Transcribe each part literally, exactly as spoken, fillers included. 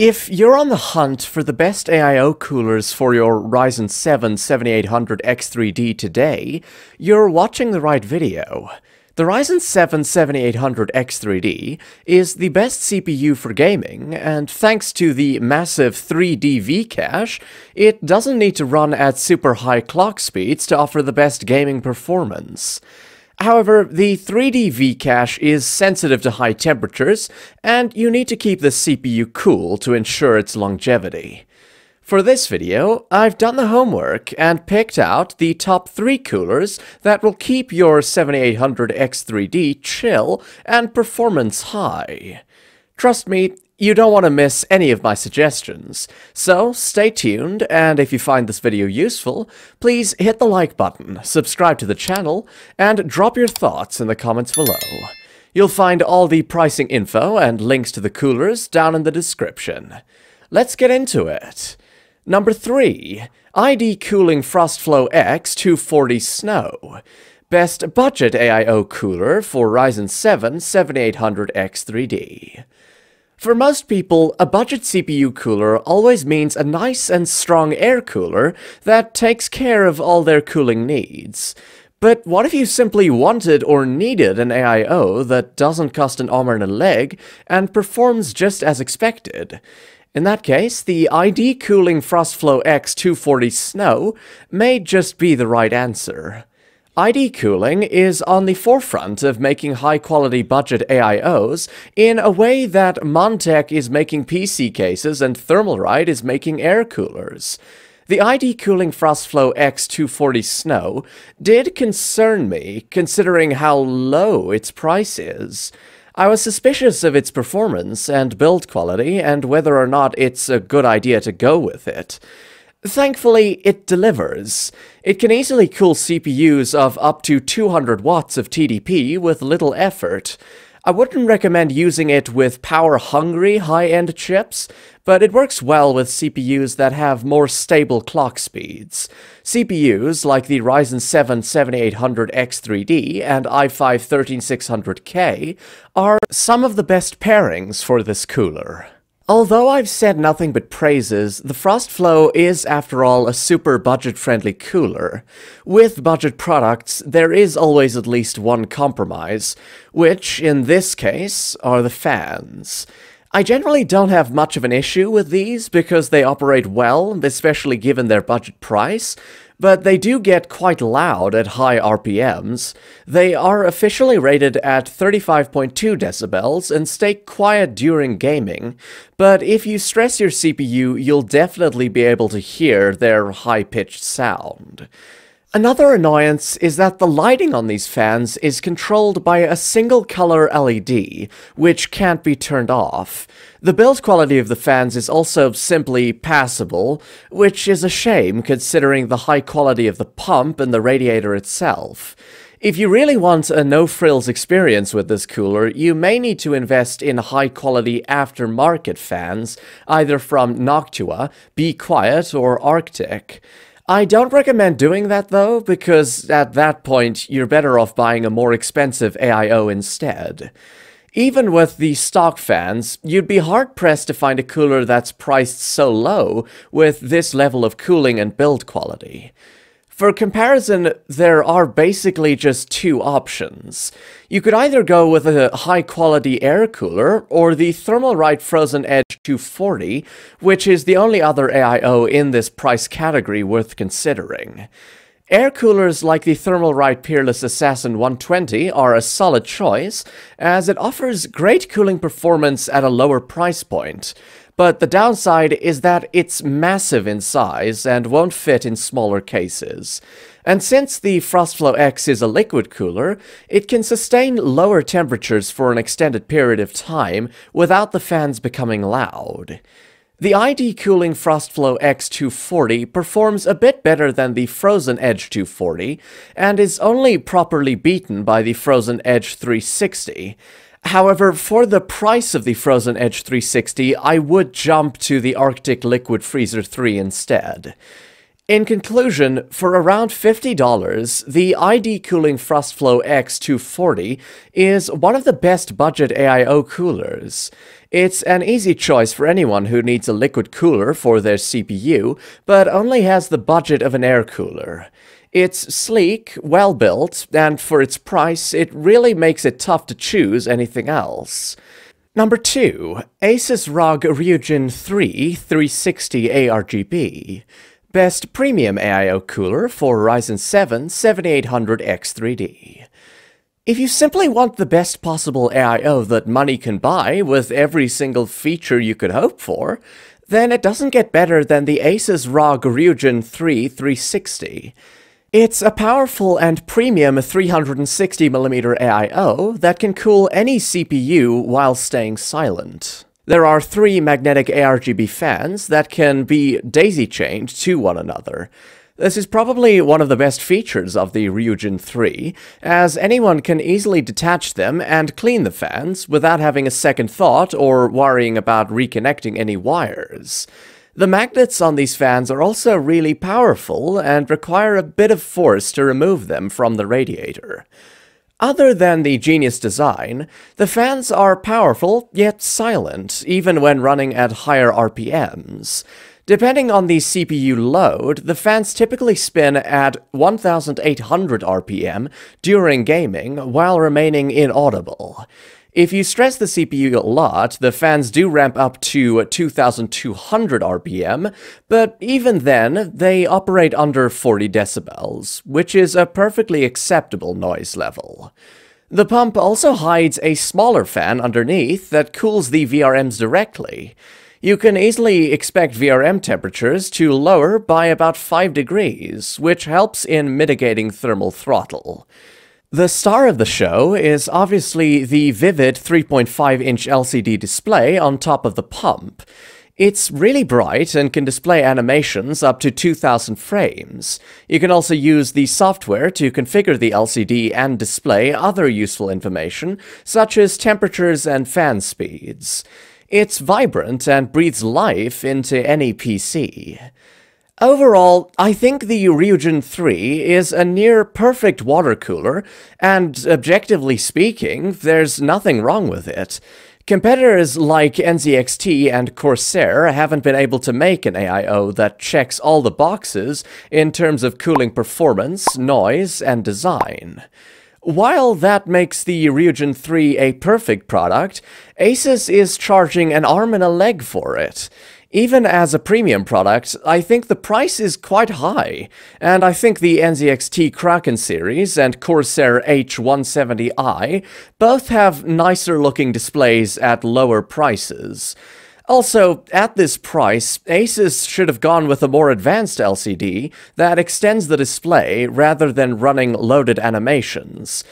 If you're on the hunt for the best A I O coolers for your Ryzen seven seventy-eight hundred X three D today, you're watching the right video. The Ryzen seven seventy-eight hundred X three D is the best C P U for gaming, and thanks to the massive three D V-cache, it doesn't need to run at super high clock speeds to offer the best gaming performance. However, the three D V-cache is sensitive to high temperatures, and you need to keep the C P U cool to ensure its longevity. For this video, I've done the homework and picked out the top three coolers that will keep your seventy-eight hundred X three D chill and performance high. Trust me, you don't want to miss any of my suggestions, so stay tuned, and if you find this video useful, please hit the like button, subscribe to the channel, and drop your thoughts in the comments below. You'll find all the pricing info and links to the coolers down in the description. Let's get into it! Number three. I D Cooling Frostflow X two forty Snow. Best budget A I O cooler for Ryzen seven seventy-eight hundred X three D. For most people, a budget C P U cooler always means a nice and strong air cooler that takes care of all their cooling needs. But what if you simply wanted or needed an A I O that doesn't cost an arm and a leg and performs just as expected? In that case, the I D Cooling Frostflow X two forty Snow may just be the right answer. I D Cooling is on the forefront of making high-quality budget A I Os in a way that Montech is making P C cases and Thermalright is making air coolers. The I D Cooling Frostflow X two forty Snow did concern me, considering how low its price is. I was suspicious of its performance and build quality and whether or not it's a good idea to go with it. Thankfully, it delivers. It can easily cool C P Us of up to two hundred watts of T D P with little effort. I wouldn't recommend using it with power-hungry high-end chips, but it works well with C P Us that have more stable clock speeds. C P Us like the Ryzen seven seventy-eight hundred X three D and i five thirteen six hundred K are some of the best pairings for this cooler. Although I've said nothing but praises, the Frostflow is, after all, a super budget-friendly cooler. With budget products, there is always at least one compromise, which, in this case, are the fans. I generally don't have much of an issue with these because they operate well, especially given their budget price, but they do get quite loud at high R P Ms. They are officially rated at thirty-five point two decibels and stay quiet during gaming, but if you stress your C P U, you'll definitely be able to hear their high-pitched sound. Another annoyance is that the lighting on these fans is controlled by a single color L E D, which can't be turned off. The build quality of the fans is also simply passable, which is a shame considering the high quality of the pump and the radiator itself. If you really want a no-frills experience with this cooler, you may need to invest in high-quality aftermarket fans, either from Noctua, Be Quiet, or Arctic. I don't recommend doing that though, because at that point you're better off buying a more expensive A I O instead. Even with the stock fans, you'd be hard-pressed to find a cooler that's priced so low with this level of cooling and build quality. For comparison, there are basically just two options. You could either go with a high-quality air cooler, or the Thermalright Frozen Edge two forty, which is the only other A I O in this price category worth considering. Air coolers like the Thermalright Peerless Assassin one twenty are a solid choice, as it offers great cooling performance at a lower price point. But the downside is that it's massive in size and won't fit in smaller cases. And since the Frostflow X is a liquid cooler, it can sustain lower temperatures for an extended period of time without the fans becoming loud. The I D Cooling Frostflow X two forty performs a bit better than the Frozen Edge two forty, and is only properly beaten by the Frozen Edge three sixty. However, for the price of the Frozen Edge three sixty, I would jump to the Arctic Liquid Freezer three instead. In conclusion, for around fifty dollars, the I D Cooling Frostflow X two forty is one of the best budget A I O coolers. It's an easy choice for anyone who needs a liquid cooler for their C P U, but only has the budget of an air cooler. It's sleek, well-built, and for its price, it really makes it tough to choose anything else. Number two. Asus R O G Ryujin three three sixty A R G B. Best premium A I O cooler for Ryzen seven seventy-eight hundred X three D. If you simply want the best possible A I O that money can buy with every single feature you could hope for, then it doesn't get better than the Asus R O G Ryujin three three sixty. It's a powerful and premium three hundred sixty millimeter A I O that can cool any C P U while staying silent. There are three magnetic A R G B fans that can be daisy-chained to one another. This is probably one of the best features of the Ryujin three, as anyone can easily detach them and clean the fans without having a second thought or worrying about reconnecting any wires. The magnets on these fans are also really powerful and require a bit of force to remove them from the radiator. Other than the genius design, the fans are powerful yet silent, even when running at higher R P Ms. Depending on the C P U load, the fans typically spin at one thousand eight hundred R P M during gaming while remaining inaudible. If you stress the C P U a lot, the fans do ramp up to two thousand two hundred R P M, but even then, they operate under forty decibels, which is a perfectly acceptable noise level. The pump also hides a smaller fan underneath that cools the V R Ms directly. You can easily expect V R M temperatures to lower by about five degrees, which helps in mitigating thermal throttle. The star of the show is obviously the vivid three point five inch L C D display on top of the pump. It's really bright and can display animations up to two thousand frames. You can also use the software to configure the L C D and display other useful information, such as temperatures and fan speeds. It's vibrant and breathes life into any P C. Overall, I think the Ryujin three is a near-perfect water cooler, and objectively speaking, there's nothing wrong with it. Competitors like N Z X T and Corsair haven't been able to make an A I O that checks all the boxes in terms of cooling performance, noise, and design. While that makes the Ryujin three a perfect product, Asus is charging an arm and a leg for it. Even as a premium product, I think the price is quite high, and I think the N Z X T Kraken series and Corsair H one seventy i both have nicer-looking displays at lower prices. Also, at this price, Asus should have gone with a more advanced L C D that extends the display rather than running loaded animations.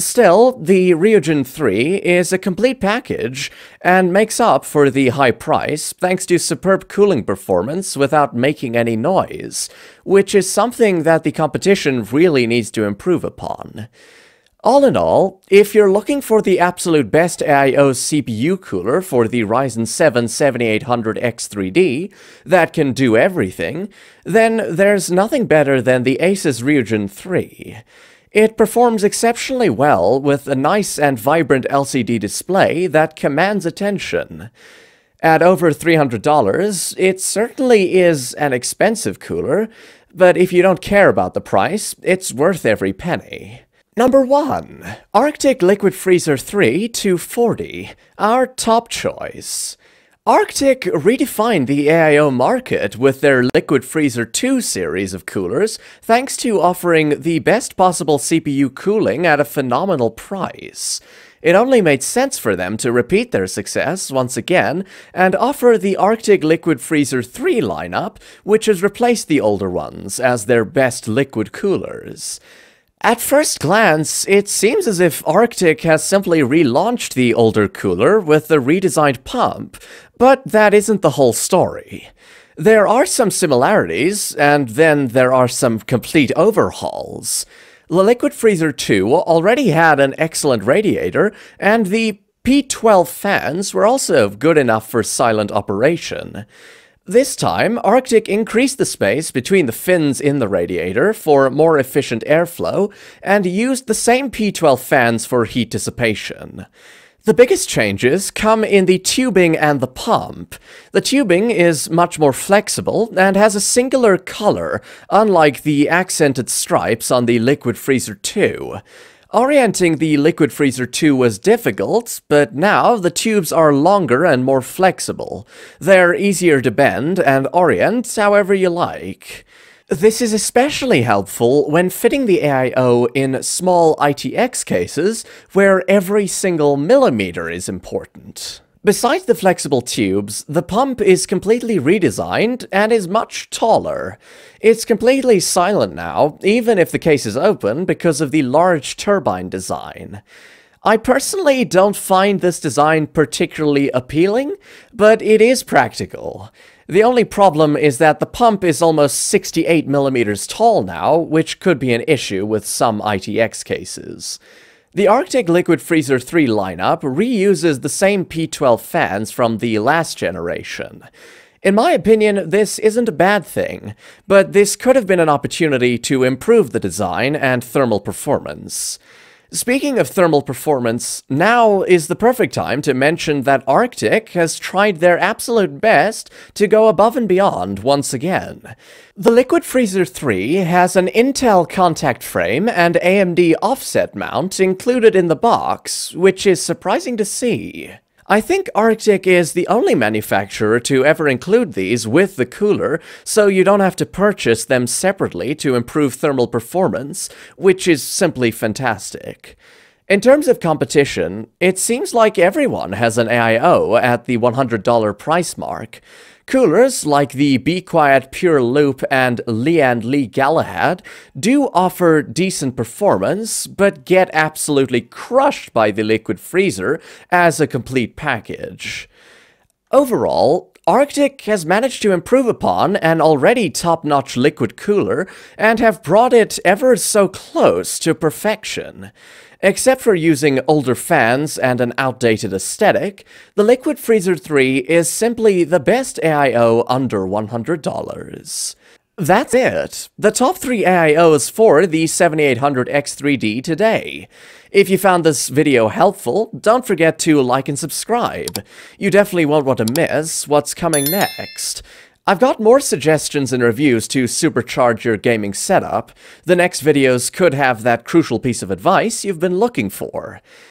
Still, the Ryujin three is a complete package and makes up for the high price thanks to superb cooling performance without making any noise, which is something that the competition really needs to improve upon. All in all, if you're looking for the absolute best A I O C P U cooler for the Ryzen seven seventy-eight hundred X three D that can do everything, then there's nothing better than the Asus Ryujin three. It performs exceptionally well with a nice and vibrant L C D display that commands attention. At over three hundred dollars, it certainly is an expensive cooler, but if you don't care about the price, it's worth every penny. Number one. Arctic Liquid Freezer three two forty, our top choice. Arctic redefined the A I O market with their Liquid Freezer two series of coolers thanks to offering the best possible C P U cooling at a phenomenal price. It only made sense for them to repeat their success once again and offer the Arctic Liquid Freezer three lineup, which has replaced the older ones as their best liquid coolers. At first glance, it seems as if Arctic has simply relaunched the older cooler with the redesigned pump, but that isn't the whole story. There are some similarities, and then there are some complete overhauls. The Liquid Freezer two already had an excellent radiator, and the P twelve fans were also good enough for silent operation. This time, Arctic increased the space between the fins in the radiator for more efficient airflow and used the same P twelve fans for heat dissipation. The biggest changes come in the tubing and the pump. The tubing is much more flexible and has a singular color, unlike the accented stripes on the Liquid Freezer two. Orienting the Liquid Freezer two was difficult, but now the tubes are longer and more flexible. They're easier to bend and orient however you like. This is especially helpful when fitting the A I O in small I T X cases, where every single millimeter is important. Besides the flexible tubes, the pump is completely redesigned and is much taller. It's completely silent now, even if the case is open, because of the large turbine design. I personally don't find this design particularly appealing, but it is practical. The only problem is that the pump is almost sixty-eight millimeters tall now, which could be an issue with some I T X cases. The Arctic Liquid Freezer three lineup reuses the same P twelve fans from the last generation. In my opinion, this isn't a bad thing, but this could have been an opportunity to improve the design and thermal performance. Speaking of thermal performance, now is the perfect time to mention that Arctic has tried their absolute best to go above and beyond once again. The Liquid Freezer three has an Intel contact frame and A M D offset mount included in the box, which is surprising to see. I think Arctic is the only manufacturer to ever include these with the cooler, so you don't have to purchase them separately to improve thermal performance, which is simply fantastic. In terms of competition, it seems like everyone has an A I O at the one hundred dollar price mark. Coolers like the Be Quiet! Pure Loop and Lian Li Galahad do offer decent performance, but get absolutely crushed by the Liquid Freezer as a complete package. Overall, Arctic has managed to improve upon an already top-notch liquid cooler and have brought it ever so close to perfection. Except for using older fans and an outdated aesthetic, the Liquid Freezer three is simply the best A I O under one hundred dollars. That's it! The top three A I Os for the seventy-eight hundred X three D today. If you found this video helpful, don't forget to like and subscribe. You definitely won't want to miss what's coming next. I've got more suggestions and reviews to supercharge your gaming setup. The next videos could have that crucial piece of advice you've been looking for.